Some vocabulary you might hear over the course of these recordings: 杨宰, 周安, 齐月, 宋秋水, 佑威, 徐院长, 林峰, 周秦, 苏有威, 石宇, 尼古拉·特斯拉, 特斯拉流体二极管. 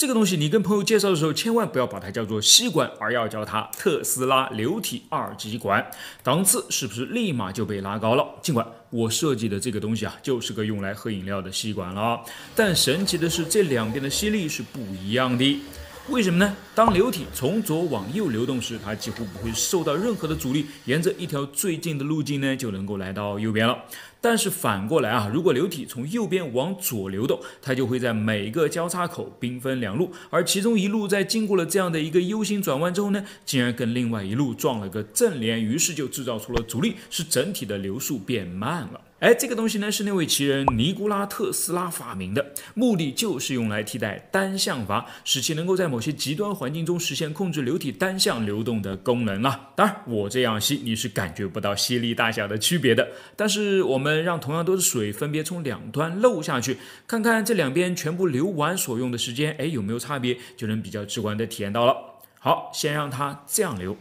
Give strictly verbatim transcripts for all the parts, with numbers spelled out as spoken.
这个东西你跟朋友介绍的时候，千万不要把它叫做吸管，而要叫它特斯拉流体二极管，档次是不是立马就被拉高了？尽管我设计的这个东西啊，就是个用来喝饮料的吸管了，但神奇的是这两边的吸力是不一样的。为什么呢？当流体从左往右流动时，它几乎不会受到任何的阻力，沿着一条最近的路径呢，就能够来到右边了。但是反过来啊，如果流体从右边往左流动，它就会在每个交叉口兵分两路，而其中一路在经过了这样的一个 U 型转弯之后呢，竟然跟另外一路撞了个正脸，于是就制造出了阻力，使整体的流速变慢了。哎，这个东西呢是那位奇人尼古拉·特斯拉发明的，目的就是用来替代单向阀，使其能够在某些极端环境中实现控制流体单向流动的功能啦。当然，我这样吸你是感觉不到吸力大小的区别的，但是我们让同样都是水分别从两端漏下去，看看这两边全部流完所用的时间，哎，有没有差别，就能比较直观的体验到了。好，先让它这样流。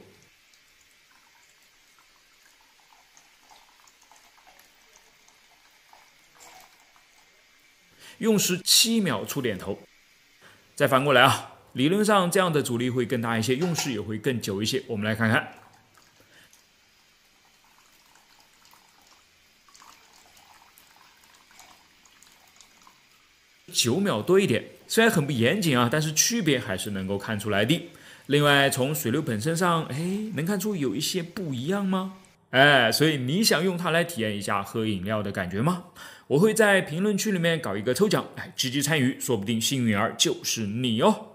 用时七秒出点头。再反过来啊，理论上这样的阻力会更大一些，用时也会更久一些。我们来看看。九秒多一点，虽然很不严谨啊，但是区别还是能够看出来的。另外，从水流本身上，哎，能看出有一些不一样吗？哎，所以你想用它来体验一下喝饮料的感觉吗？我会在评论区里面搞一个抽奖，哎，积极参与，说不定幸运儿就是你哦。